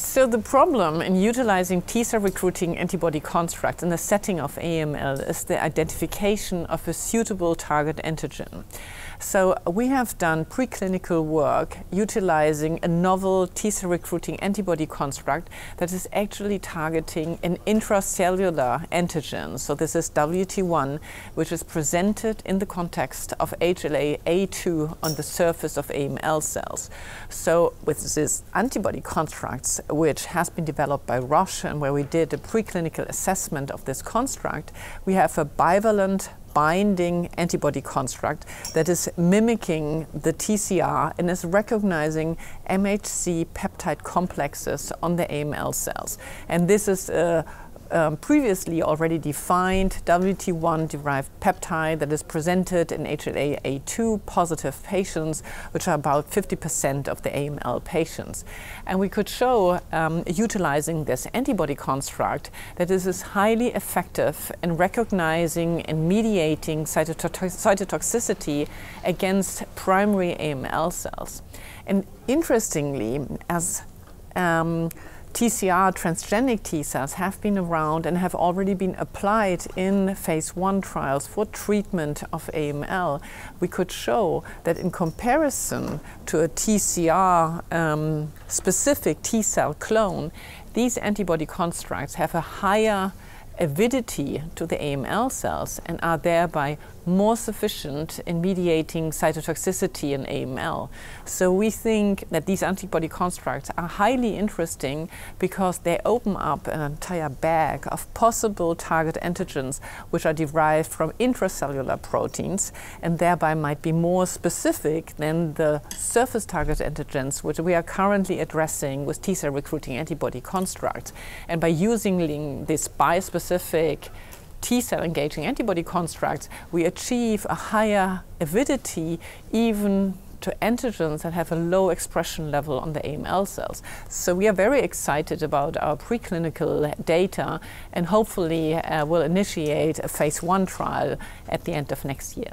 So the problem in utilizing T-cell recruiting antibody constructs in the setting of AML is the identification of a suitable target antigen. So we have done preclinical work utilizing a novel T-cell recruiting antibody construct that is actually targeting an intracellular antigen. So this is WT1, which is presented in the context of HLA A2 on the surface of AML cells. So with this antibody constructs, which has been developed by Roche and where we did a preclinical assessment of this construct, we have a bivalent binding antibody construct that is mimicking the TCR and is recognizing MHC peptide complexes on the AML cells. And this is a previously already defined WT1-derived peptide that is presented in HLA-A2 positive patients, which are about 50% of the AML patients. And we could show, utilizing this antibody construct, that this is highly effective in recognizing and mediating cytotoxicity against primary AML cells. And interestingly, as TCR, transgenic T cells, have been around and have already been applied in phase 1 trials for treatment of AML. We could show that in comparison to a TCR specific T cell clone, these antibody constructs have a higher avidity to the AML cells and are thereby more sufficient in mediating cytotoxicity in AML. So we think that these antibody constructs are highly interesting because they open up an entire bag of possible target antigens which are derived from intracellular proteins and thereby might be more specific than the surface target antigens which we are currently addressing with T-cell recruiting antibody constructs. And by using this bispecific T-cell engaging antibody constructs, we achieve a higher avidity even to antigens that have a low expression level on the AML cells. So we are very excited about our preclinical data and hopefully will initiate a phase 1 trial at the end of next year.